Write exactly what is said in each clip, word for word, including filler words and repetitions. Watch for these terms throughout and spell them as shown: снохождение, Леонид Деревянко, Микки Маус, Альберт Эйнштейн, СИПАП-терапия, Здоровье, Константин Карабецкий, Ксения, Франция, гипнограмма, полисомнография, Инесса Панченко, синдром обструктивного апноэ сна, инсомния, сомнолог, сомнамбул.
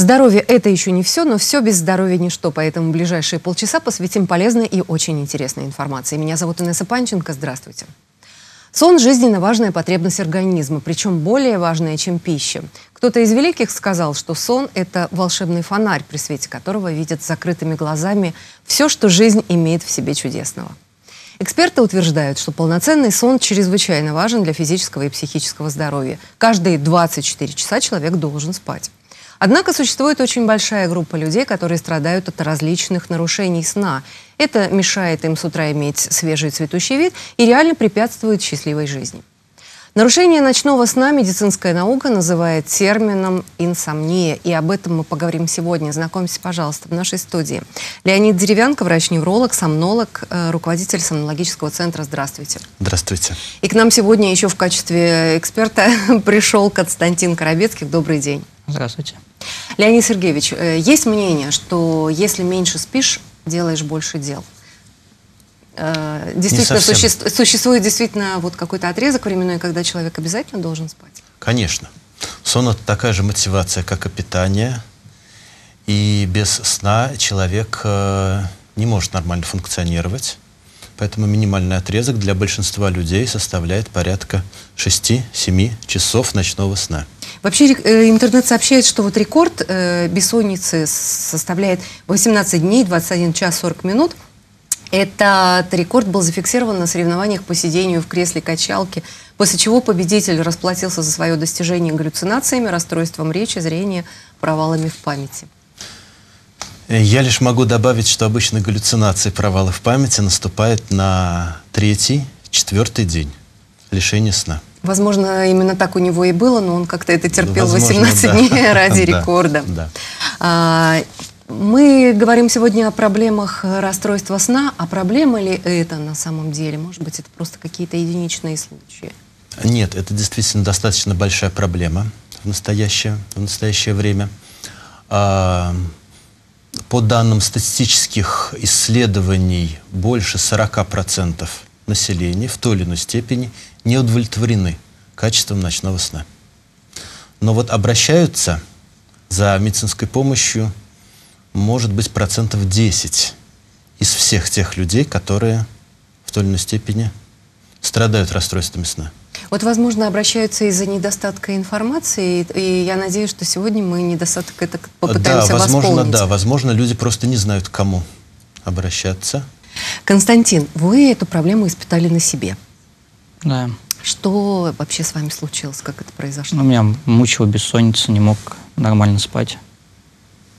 Здоровье – это еще не все, но все без здоровья – ничто. Поэтому ближайшие полчаса посвятим полезной и очень интересной информации. Меня зовут Инесса Панченко. Здравствуйте. Сон – жизненно важная потребность организма, причем более важная, чем пища. Кто-то из великих сказал, что сон – это волшебный фонарь, при свете которого видят закрытыми глазами все, что жизнь имеет в себе чудесного. Эксперты утверждают, что полноценный сон чрезвычайно важен для физического и психического здоровья. Каждые двадцать четыре часа человек должен спать. Однако существует очень большая группа людей, которые страдают от различных нарушений сна. Это мешает им с утра иметь свежий цветущий вид и реально препятствует счастливой жизни. Нарушение ночного сна медицинская наука называет термином инсомния. И об этом мы поговорим сегодня. Знакомьтесь, пожалуйста, в нашей студии. Леонид Деревянко, врач-невролог, сомнолог, руководитель сомнологического центра. Здравствуйте. Здравствуйте. И к нам сегодня еще в качестве эксперта пришел Константин Карабецкий. Добрый день. Здравствуйте. Леонид Сергеевич, есть мнение, что если меньше спишь, делаешь больше дел. Действительно, суще... существует действительно вот какой-то отрезок временной, когда человек обязательно должен спать? Конечно. Сон – это такая же мотивация, как и питание. И без сна человек не может нормально функционировать. Поэтому минимальный отрезок для большинства людей составляет порядка шести-семи часов ночного сна. Вообще интернет сообщает, что вот рекорд бессонницы составляет восемнадцать дней, двадцать один час сорок минут. Этот рекорд был зафиксирован на соревнованиях по сидению в кресле качалки, после чего победитель расплатился за свое достижение галлюцинациями, расстройством речи, зрения, провалами в памяти. Я лишь могу добавить, что обычно галлюцинации, провалы в памяти наступают на третий, четвертый день лишения сна. Возможно, именно так у него и было, но он как-то это терпел Возможно, восемнадцать дней ради рекорда. Мы говорим сегодня о проблемах расстройства сна. А проблема ли это на самом деле? Может быть, это просто какие-то единичные случаи? Нет, это действительно достаточно большая проблема в настоящее, в настоящее время. По данным статистических исследований, больше сорока процентов населения в той или иной степени не удовлетворены качеством ночного сна. Но вот обращаются за медицинской помощью, может быть, процентов десять из всех тех людей, которые в той или иной степени страдают расстройствами сна. Вот, возможно, обращаются из-за недостатка информации, и я надеюсь, что сегодня мы недостаток это попытаемся да, возможно, восполнить. Да, возможно, люди просто не знают, к кому обращаться. Константин, вы эту проблему испытали на себе. Да. Что вообще с вами случилось, как это произошло? Ну, меня мучила бессонница, не мог нормально спать.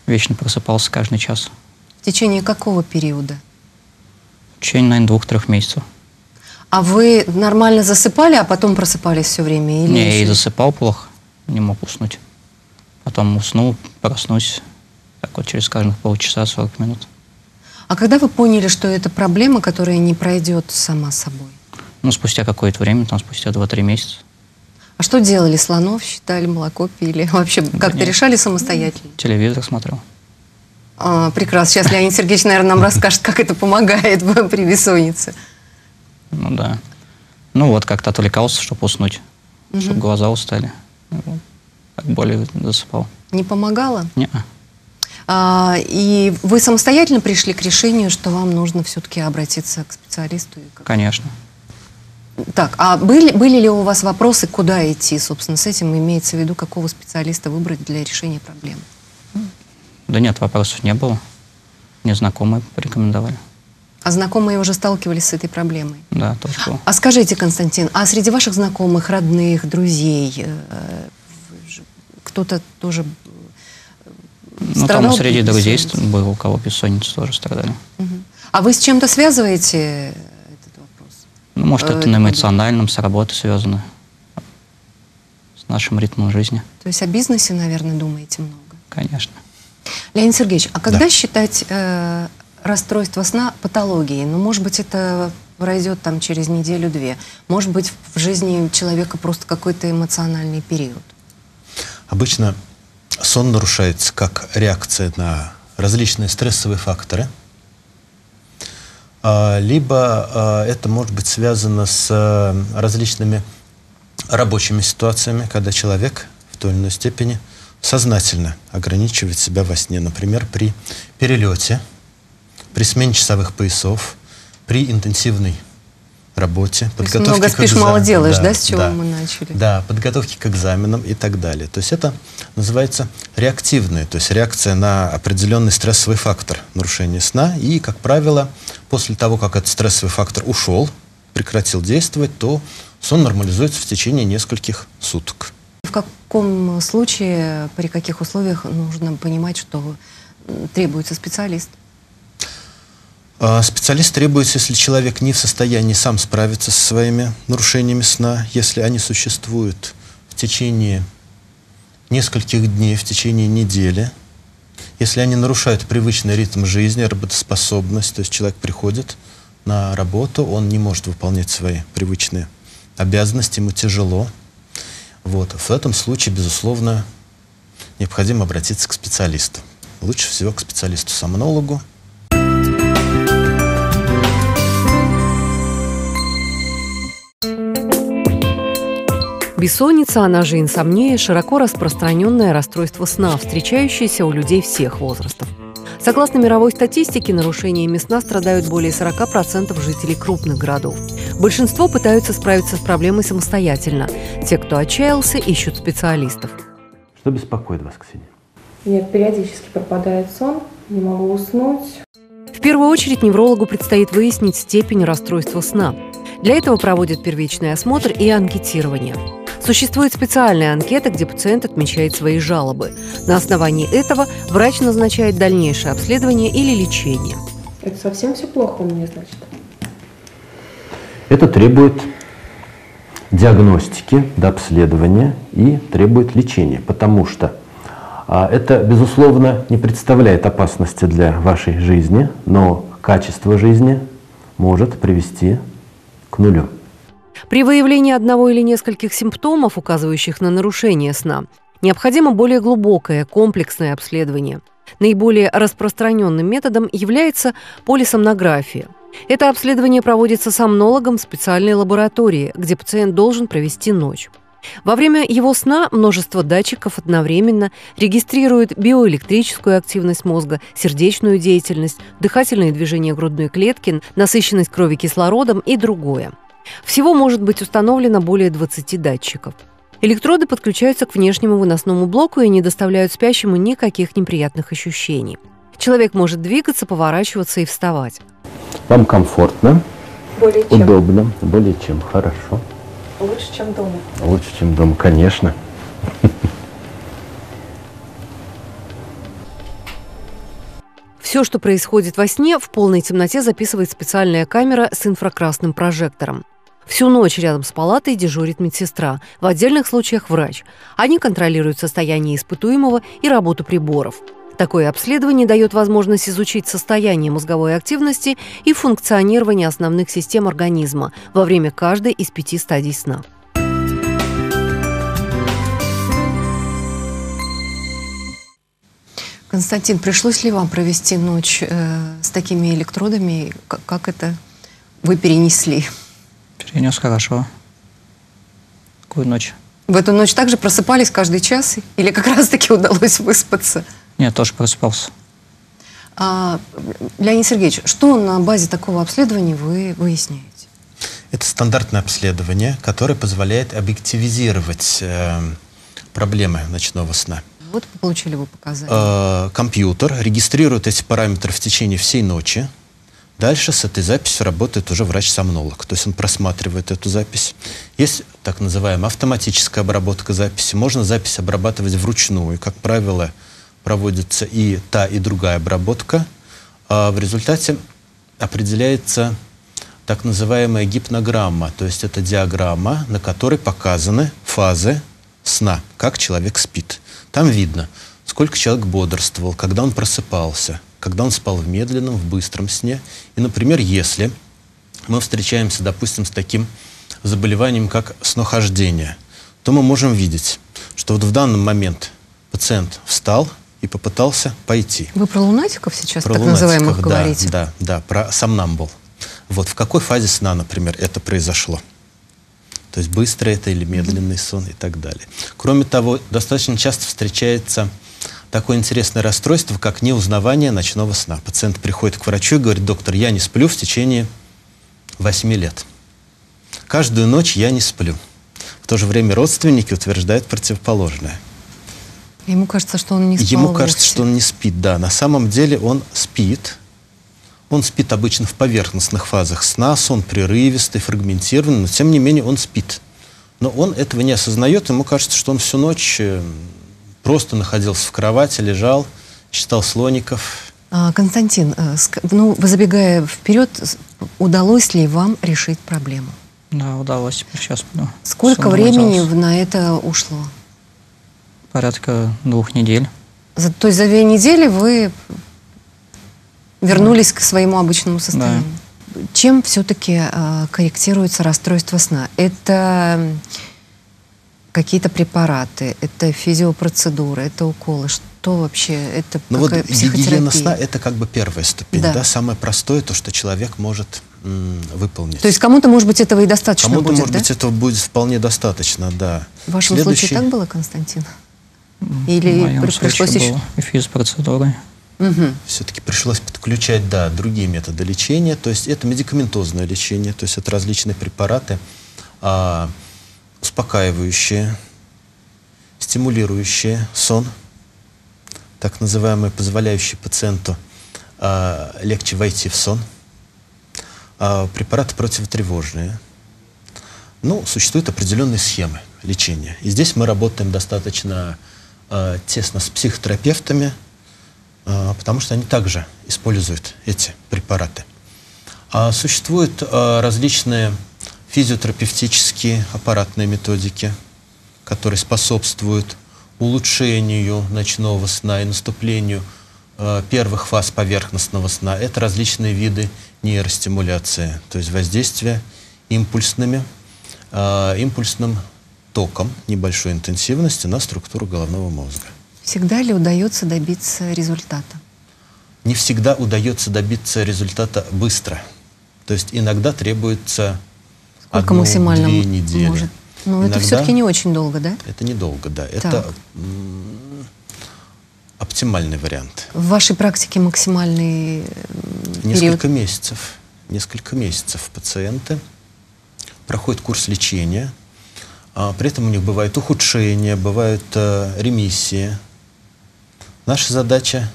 Вечно просыпался каждый час. В течение какого периода? В течение, наверное, двух-трех месяцев. А вы нормально засыпали, а потом просыпались все время? Или не, еще? Я и засыпал плохо, не мог уснуть. Потом уснул, проснусь, так вот через каждых полчаса, сорок минут. А когда вы поняли, что это проблема, которая не пройдет сама собой? Ну, спустя какое-то время, там, спустя два-три месяца. А что делали? Слонов считали, молоко пили? Вообще как-то решали самостоятельно? Телевизор смотрел. А, прекрасно. Сейчас Леонид Сергеевич, наверное, нам расскажет, как это помогает при бессоннице. Ну да. Ну вот, как-то отвлекался, чтобы уснуть, угу. чтобы глаза устали. Так более засыпал. Не помогало? Не-а. А, и вы самостоятельно пришли к решению, что вам нужно все-таки обратиться к специалисту? Конечно. Так, а были, были ли у вас вопросы, куда идти, собственно, с этим? Имеется в виду, какого специалиста выбрать для решения проблем? Да нет, вопросов не было. Мне знакомые порекомендовали. А знакомые уже сталкивались с этой проблемой? Да, тоже было. А скажите, Константин, а среди ваших знакомых, родных, друзей, кто-то тоже страдал? Ну, там среди друзей было, у кого бессонница тоже страдали. Угу. А вы с чем-то связываете? Ну, может, это на эмоциональном, с работой связано, с нашим ритмом жизни. То есть о бизнесе, наверное, думаете много? Конечно. Леонид Сергеевич, а когда да. считать э, расстройство сна патологией? Ну, может быть, это пройдет там через неделю-две. Может быть, в жизни человека просто какой-то эмоциональный период? Обычно сон нарушается как реакция на различные стрессовые факторы. Либо это может быть связано с различными рабочими ситуациями, когда человек в той или иной степени сознательно ограничивать себя во сне. Например, при перелете, при смене часовых поясов, при интенсивной работе, подготовке много спишь, к экзаменам, мало делаешь, да, да, с чего да, мы начали? Да, подготовки к экзаменам и так далее. То есть это называется реактивное, то есть реакция на определенный стрессовый фактор нарушения сна. И, как правило, после того, как этот стрессовый фактор ушел, прекратил действовать, то сон нормализуется в течение нескольких суток. В каком случае, при каких условиях нужно понимать, что требуется специалист? Специалист требуется, если человек не в состоянии сам справиться со своими нарушениями сна, если они существуют в течение нескольких дней, в течение недели, если они нарушают привычный ритм жизни, работоспособность, то есть человек приходит на работу, он не может выполнять свои привычные обязанности, ему тяжело. Вот. В этом случае, безусловно, необходимо обратиться к специалисту. Лучше всего к специалисту-сомнологу. Бессонница, она же инсомния, широко распространенное расстройство сна, встречающееся у людей всех возрастов. Согласно мировой статистике, нарушениями сна страдают более сорока процентов жителей крупных городов. Большинство пытаются справиться с проблемой самостоятельно. Те, кто отчаялся, ищут специалистов. Что беспокоит вас, Ксения? Мне периодически пропадает сон, не могу уснуть. В первую очередь неврологу предстоит выяснить степень расстройства сна. Для этого проводят первичный осмотр и анкетирование. Существует специальная анкета, где пациент отмечает свои жалобы. На основании этого врач назначает дальнейшее обследование или лечение. Это совсем все плохо у меня, значит? Это требует диагностики, обследования и требует лечения, потому что это, безусловно, не представляет опасности для вашей жизни, но качество жизни может привести к нулю. При выявлении одного или нескольких симптомов, указывающих на нарушение сна, необходимо более глубокое, комплексное обследование. Наиболее распространенным методом является полисомнография. Это обследование проводится сомнологом в специальной лаборатории, где пациент должен провести ночь. Во время его сна множество датчиков одновременно регистрируют биоэлектрическую активность мозга, сердечную деятельность, дыхательные движения грудной клетки, насыщенность крови кислородом и другое. Всего может быть установлено более двадцати датчиков. Электроды подключаются к внешнему выносному блоку и не доставляют спящему никаких неприятных ощущений. Человек может двигаться, поворачиваться и вставать. Вам комфортно, более чем. Удобно, более чем хорошо. Лучше, чем дома. Лучше, чем дома, конечно. Все, что происходит во сне, в полной темноте записывает специальная камера с инфракрасным прожектором. Всю ночь рядом с палатой дежурит медсестра, в отдельных случаях врач. Они контролируют состояние испытуемого и работу приборов. Такое обследование дает возможность изучить состояние мозговой активности и функционирование основных систем организма во время каждой из пяти стадий сна. Константин, пришлось ли вам провести ночь э, с такими электродами? Как, как это вы перенесли? Перенес хорошо. Какую ночь? В эту ночь также просыпались каждый час? Или как раз-таки удалось выспаться? Нет, тоже просыпался. А, Леонид Сергеевич, что на базе такого обследования вы выясняете? Это стандартное обследование, которое позволяет объективизировать э, проблемы ночного сна. Вот получили вы показания. Компьютер регистрирует эти параметры в течение всей ночи. Дальше с этой записью работает уже врач-сомнолог. То есть он просматривает эту запись. Есть так называемая автоматическая обработка записи. Можно запись обрабатывать вручную. Как правило, проводится и та, и другая обработка. В результате определяется так называемая гипнограмма. То есть это диаграмма, на которой показаны фазы сна, как человек спит. Там видно, сколько человек бодрствовал, когда он просыпался, когда он спал в медленном, в быстром сне. И, например, если мы встречаемся, допустим, с таким заболеванием, как снохождение, то мы можем видеть, что вот в данный момент пациент встал и попытался пойти. Вы про лунатиков сейчас, про так лунатиков, называемых, да, говорите? Да, да, про сомнамбул. Вот в какой фазе сна, например, это произошло? То есть быстрый это или медленный сон и так далее. Кроме того, достаточно часто встречается такое интересное расстройство, как неузнавание ночного сна. Пациент приходит к врачу и говорит: доктор, я не сплю в течение восьми лет. Каждую ночь я не сплю. В то же время родственники утверждают противоположное. Ему кажется, что он не спит. Ему кажется, что он не спит, да. На самом деле он спит. Он спит обычно в поверхностных фазах сна, сон прерывистый, фрагментированный, но тем не менее он спит. Но он этого не осознает, ему кажется, что он всю ночь просто находился в кровати, лежал, читал слоников. Константин, ну, забегая вперед, удалось ли вам решить проблему? Да, удалось. Сейчас, ну, сколько времени на это ушло? Порядка двух недель. За, то есть за две недели вы вернулись, да, к своему обычному состоянию? Да. Чем все-таки э, корректируется расстройство сна? Это какие-то препараты, это физиопроцедуры, это уколы? Что вообще? Это ну вот гигиена сна – это как бы первая ступень. Да. Да? Самое простое – то, что человек может выполнить. То есть кому-то, может быть, этого и достаточно будет, Кому-то, может да? быть, этого будет вполне достаточно, да. В вашем Следующий... случае так было, Константин? Или в моем пришлось еще... было физпроцедуры. Угу. Все-таки пришлось подключать, да, другие методы лечения. То есть это медикаментозное лечение, то есть это различные препараты, а, успокаивающие, стимулирующие сон, так называемые, позволяющие пациенту а, легче войти в сон. Препараты противотревожные. Ну, существуют определенные схемы лечения. И здесь мы работаем достаточно э, тесно с психотерапевтами, э, потому что они также используют эти препараты. А существуют э, различные физиотерапевтические аппаратные методики, которые способствуют улучшению ночного сна и наступлению первых фаз поверхностного сна. Это различные виды нейростимуляции, то есть воздействие импульсными, э, импульсным током небольшой интенсивности на структуру головного мозга. Всегда ли удается добиться результата? Не всегда удается добиться результата быстро. То есть иногда требуется одну-две недели. Может? Но иногда это все-таки не очень долго, да? Это недолго, да. Так. Это... оптимальный вариант. В вашей практике максимальный период? Несколько месяцев. Несколько месяцев пациенты проходят курс лечения. А при этом у них бывают ухудшения, бывают э, ремиссии. Наша задача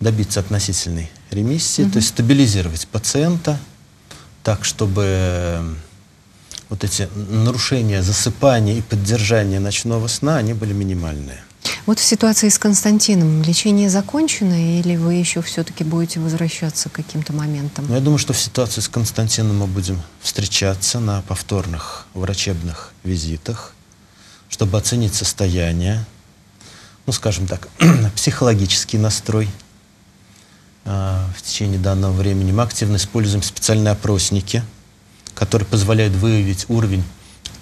добиться относительной ремиссии, угу. то есть стабилизировать пациента так, чтобы вот эти нарушения засыпания и поддержания ночного сна, они были минимальные. Вот в ситуации с Константином лечение закончено или вы еще все-таки будете возвращаться к каким-то моментам? Ну, я думаю, что в ситуации с Константином мы будем встречаться на повторных врачебных визитах, чтобы оценить состояние, ну, скажем так, психологический настрой э, в течение данного времени. Мы активно используем специальные опросники, которые позволяют выявить уровень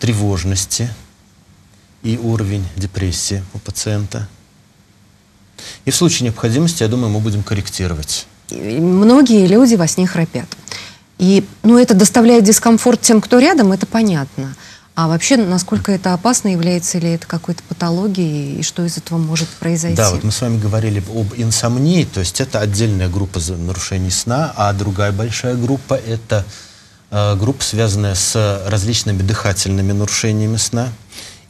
тревожности и уровень депрессии у пациента. И в случае необходимости, я думаю, мы будем корректировать. Многие люди во сне храпят. И, ну, это доставляет дискомфорт тем, кто рядом, это понятно. А вообще, насколько это опасно, является ли это какой-то патологией, и что из этого может произойти? Да, вот мы с вами говорили об инсомнии, то есть это отдельная группа нарушений сна, а другая большая группа – это э, группа, связанная с различными дыхательными нарушениями сна.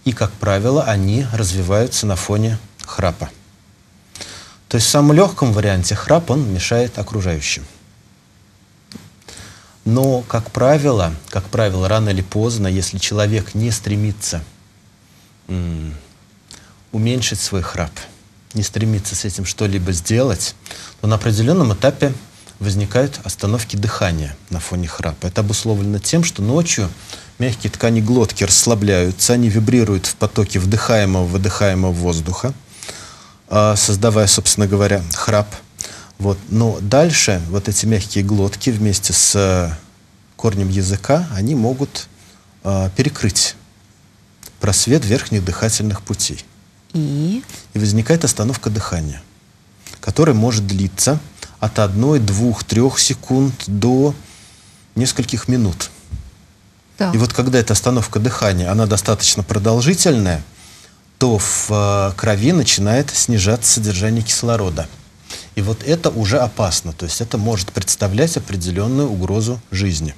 И, как правило, они развиваются на фоне храпа. То есть в самом легком варианте храп, он мешает окружающим. Но, как правило, как правило, рано или поздно, если человек не стремится м, уменьшить свой храп, не стремится с этим что-либо сделать, то на определенном этапе возникают остановки дыхания на фоне храпа. Это обусловлено тем, что ночью мягкие ткани глотки расслабляются, они вибрируют в потоке вдыхаемого-выдыхаемого воздуха, создавая, собственно говоря, храп. Вот. Но дальше вот эти мягкие глотки вместе с корнем языка, они могут перекрыть просвет верхних дыхательных путей. И? И возникает остановка дыхания, которая может длиться от одной, двух, трех секунд до нескольких минут. Да. И вот когда эта остановка дыхания, она достаточно продолжительная, то в крови начинает снижаться содержание кислорода. И вот это уже опасно, то есть это может представлять определенную угрозу жизни.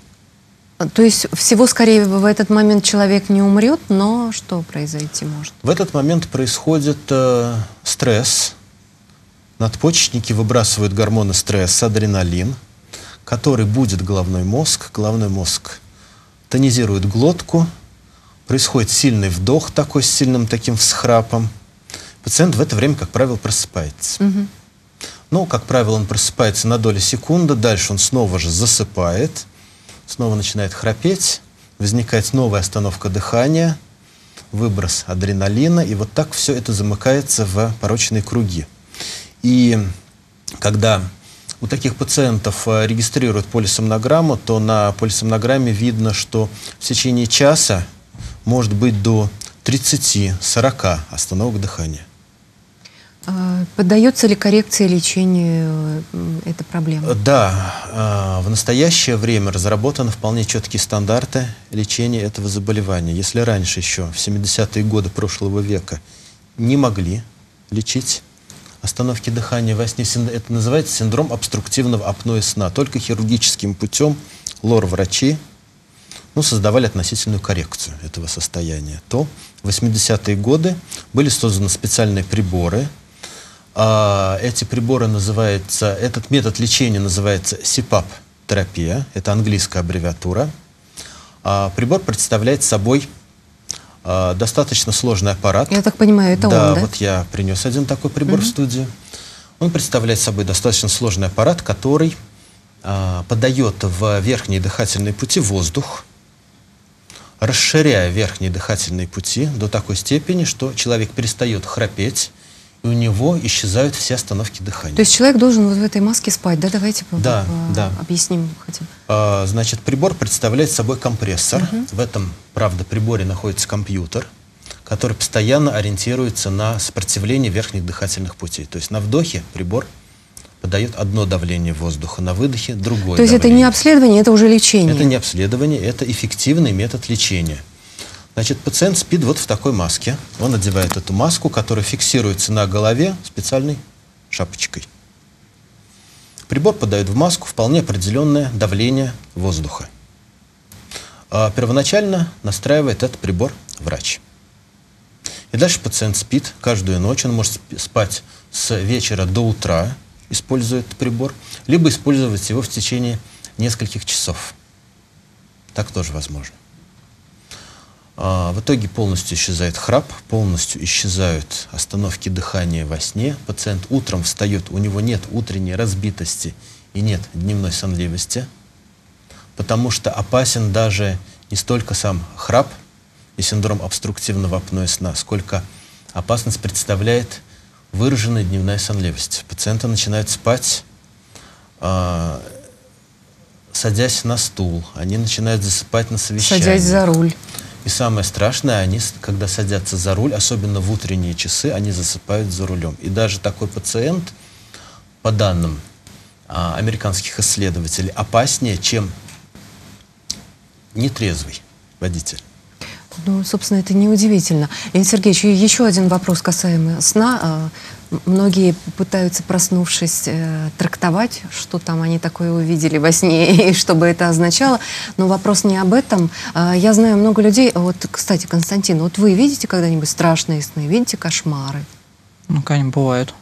То есть всего скорее в этот момент человек не умрет, но что произойти может? В этот момент происходит э, стресс. Надпочечники выбрасывают гормоны стресса, адреналин, который будет головной мозг. Головной мозг тонизирует глотку, происходит сильный вдох такой, с сильным таким всхрапом. Пациент в это время, как правило, просыпается. Угу. Ну, как правило, он просыпается на долю секунды, дальше он снова же засыпает, снова начинает храпеть, возникает новая остановка дыхания, выброс адреналина, и вот так все это замыкается в порочные круги. И когда у таких пациентов регистрируют полисомнограмму, то на полисомнограмме видно, что в течение часа может быть до тридцати-сорока остановок дыхания. Поддается ли коррекции лечению эта проблема? Да. В настоящее время разработаны вполне четкие стандарты лечения этого заболевания. Если раньше еще, в семидесятые годы прошлого века, не могли лечить остановки дыхания во сне, это называется синдром обструктивного апноэ сна. Только хирургическим путем лор-врачи ну, создавали относительную коррекцию этого состояния. То в восьмидесятые годы были созданы специальные приборы. Эти приборы называются, этот метод лечения называется СИПАП-терапия, это английская аббревиатура. Прибор представляет собой достаточно сложный аппарат. Я так понимаю, это да, он, да? Вот я принес один такой прибор угу. в студию. Он представляет собой достаточно сложный аппарат, который подает в верхние дыхательные пути воздух, расширяя верхние дыхательные пути до такой степени, что человек перестает храпеть, и у него исчезают все остановки дыхания. То есть человек должен вот в этой маске спать, да? Давайте да, да. объясним хотим. А, значит, прибор представляет собой компрессор. Угу. В этом, правда, приборе находится компьютер, который постоянно ориентируется на сопротивление верхних дыхательных путей. То есть на вдохе прибор подает одно давление воздуха, на выдохе другое. То есть давление. Это не обследование, это уже лечение? Это не обследование, это эффективный метод лечения. Значит, пациент спит вот в такой маске. Он одевает эту маску, которая фиксируется на голове специальной шапочкой. Прибор подает в маску вполне определенное давление воздуха. Первоначально настраивает этот прибор врач. И дальше пациент спит каждую ночь. Он может спать с вечера до утра, используя этот прибор, либо использовать его в течение нескольких часов. Так тоже возможно. В итоге полностью исчезает храп, полностью исчезают остановки дыхания во сне. Пациент утром встает, у него нет утренней разбитости и нет дневной сонливости, потому что опасен даже не столько сам храп и синдром обструктивного апноэ сна, сколько опасность представляет выраженная дневная сонливость. Пациенты начинают спать, э, садясь на стул, они начинают засыпать на совещании. Садясь за руль. И самое страшное, они, когда садятся за руль, особенно в утренние часы, они засыпают за рулем. И даже такой пациент, по данным а, американских исследователей, опаснее, чем нетрезвый водитель. Ну, собственно, это неудивительно. Леонид Сергеевич, еще один вопрос касаемо сна. Многие пытаются, проснувшись, трактовать, что там они такое увидели во сне, и что бы это означало. Но вопрос не об этом. Я знаю много людей... Вот, кстати, Константин, вот вы видите когда-нибудь страшные сны? Видите кошмары? Ну, конечно, бывают.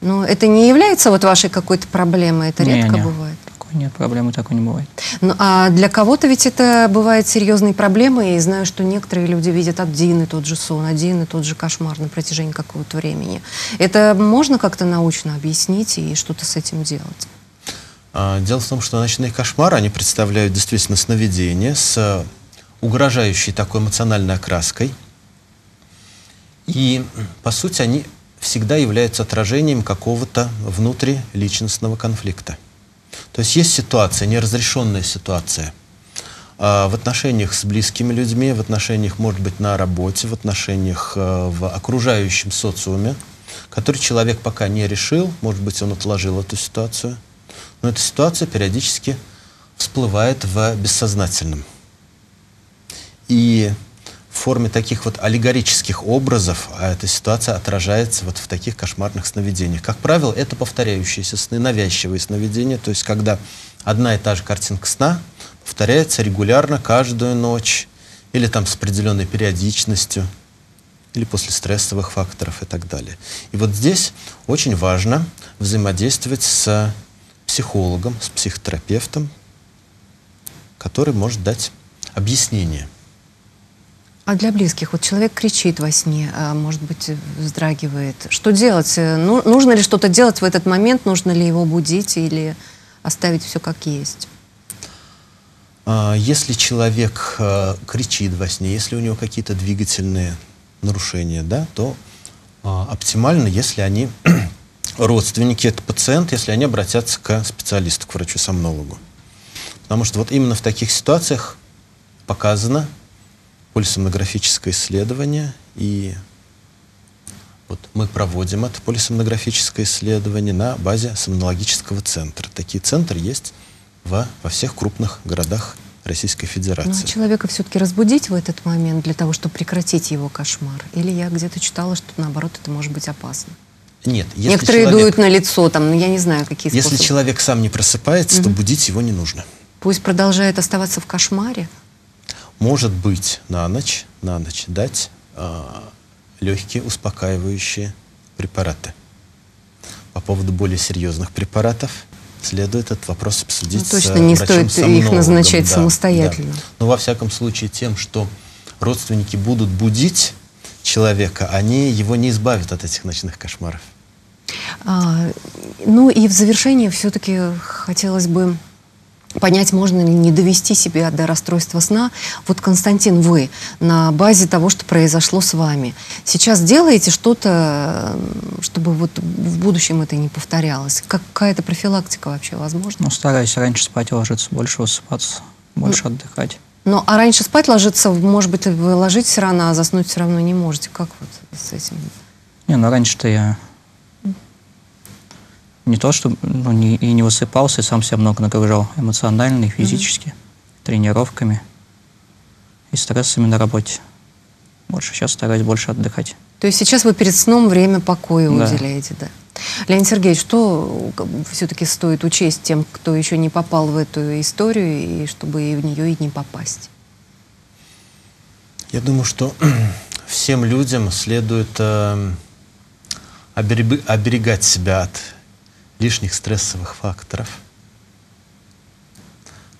Но это не является вот вашей какой-то проблемой? Это не, редко не. бывает? Нет, проблемы такой не бывает. Ну, а для кого-то ведь это бывает серьезной проблемой. И знаю, что некоторые люди видят один и тот же сон, один и тот же кошмар на протяжении какого-то времени. Это можно как-то научно объяснить и что-то с этим делать? Дело в том, что ночные кошмары, они представляют действительно сновидение с угрожающей такой эмоциональной окраской. И, по сути, они всегда являются отражением какого-то внутриличностного конфликта. То есть есть ситуация, неразрешенная ситуация э, в отношениях с близкими людьми, в отношениях, может быть, на работе, в отношениях э, в окружающем социуме, который человек пока не решил, может быть, он отложил эту ситуацию, но эта ситуация периодически всплывает в бессознательном. И в форме таких вот аллегорических образов эта ситуация отражается вот в таких кошмарных сновидениях. Как правило, это повторяющиеся сны, навязчивые сновидения, то есть когда одна и та же картинка сна повторяется регулярно каждую ночь или там с определенной периодичностью, или после стрессовых факторов и так далее. И вот здесь очень важно взаимодействовать с психологом, с психотерапевтом, который может дать объяснение. А для близких? Вот человек кричит во сне, а может быть, вздрагивает. Что делать? Ну, нужно ли что-то делать в этот момент? Нужно ли его будить или оставить все как есть? Если человек кричит во сне, если у него какие-то двигательные нарушения, да, то а, оптимально, если они родственники, это пациент, если они обратятся к специалисту, к врачу-сомнологу. Потому что вот именно в таких ситуациях показано полисомнографическое исследование, и вот мы проводим это полисомнографическое исследование на базе сомнологического центра. Такие центры есть во, во всех крупных городах Российской Федерации. Но человека все-таки разбудить в этот момент для того, чтобы прекратить его кошмар? Или я где-то читала, что наоборот это может быть опасно? Нет. Если некоторые человек, дуют на лицо, там, я не знаю, какие способы. Если человек сам не просыпается, угу. то будить его не нужно. Пусть продолжает оставаться в кошмаре? Может быть, на ночь, на ночь дать э, легкие успокаивающие препараты. По поводу более серьезных препаратов следует этот вопрос обсудить. Ну, точно не стоит их назначать да, самостоятельно. Да. Но во всяком случае тем, что родственники будут будить человека, они его не избавят от этих ночных кошмаров. А, ну и в завершении все-таки хотелось бы понять, можно ли не довести себя до расстройства сна. Вот, Константин, вы на базе того, что произошло с вами, сейчас делаете что-то, чтобы вот в будущем это не повторялось? Какая-то профилактика вообще возможна? Ну, стараюсь раньше спать ложиться, больше высыпаться, больше ну, отдыхать. Ну, а раньше спать ложиться, может быть, вы ложитесь рано, а заснуть все равно не можете. Как вот с этим? Не, ну, раньше-то я... Не то, что ну, не, и не высыпался, и сам себя много нагружал эмоционально и физически, mm-hmm. тренировками и стрессами на работе. Больше сейчас стараюсь больше отдыхать. То есть сейчас вы перед сном время покоя да. уделяете, да? Леонид Сергеевич, что все-таки стоит учесть тем, кто еще не попал в эту историю, и чтобы в нее и не попасть? Я думаю, что всем людям следует э, оберег, оберегать себя от лишних стрессовых факторов,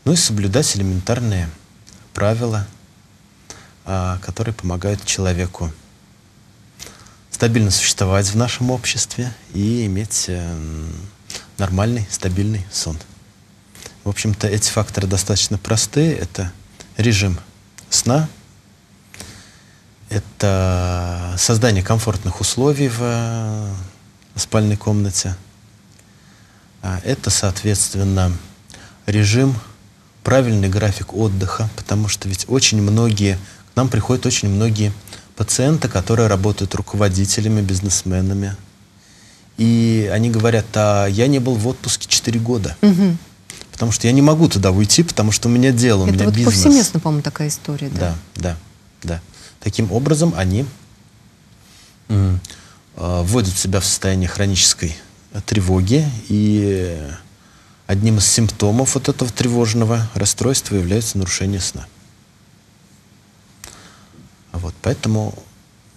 ну и соблюдать элементарные правила, которые помогают человеку стабильно существовать в нашем обществе и иметь нормальный, стабильный сон. В общем-то, эти факторы достаточно простые. Это режим сна, это создание комфортных условий в спальной комнате, это, соответственно, режим, правильный график отдыха, потому что ведь очень многие, к нам приходят очень многие пациенты, которые работают руководителями, бизнесменами, и они говорят, а я не был в отпуске четыре года, угу. потому что я не могу туда уйти, потому что у меня дело, у Это меня вот бизнес. Это повсеместно, по-моему, такая история, да? Да, да, да. Таким образом они э, вводят себя в состояние хронической тревоги, и одним из симптомов вот этого тревожного расстройства является нарушение сна. Вот, поэтому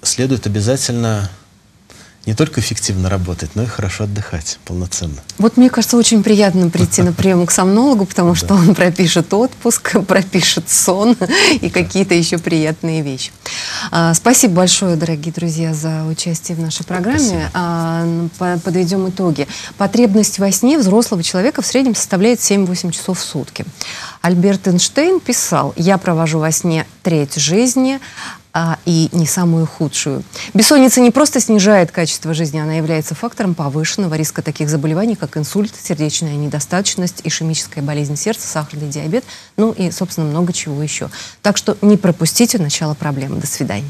следует обязательно не только эффективно работать, но и хорошо отдыхать полноценно. Вот мне кажется, очень приятно прийти на прием к сомнологу, потому что он пропишет отпуск, пропишет сон и какие-то еще приятные вещи. Спасибо большое, дорогие друзья, за участие в нашей программе. Подведем итоги. Потребность во сне взрослого человека в среднем составляет семь-восемь часов в сутки. Альберт Эйнштейн писал: «Я провожу во сне треть жизни». А, и не самую худшую. Бессонница не просто снижает качество жизни, она является фактором повышенного риска таких заболеваний, как инсульт, сердечная недостаточность, ишемическая болезнь сердца, сахарный диабет, ну и, собственно, много чего еще. Так что не пропустите начало проблемы. До свидания.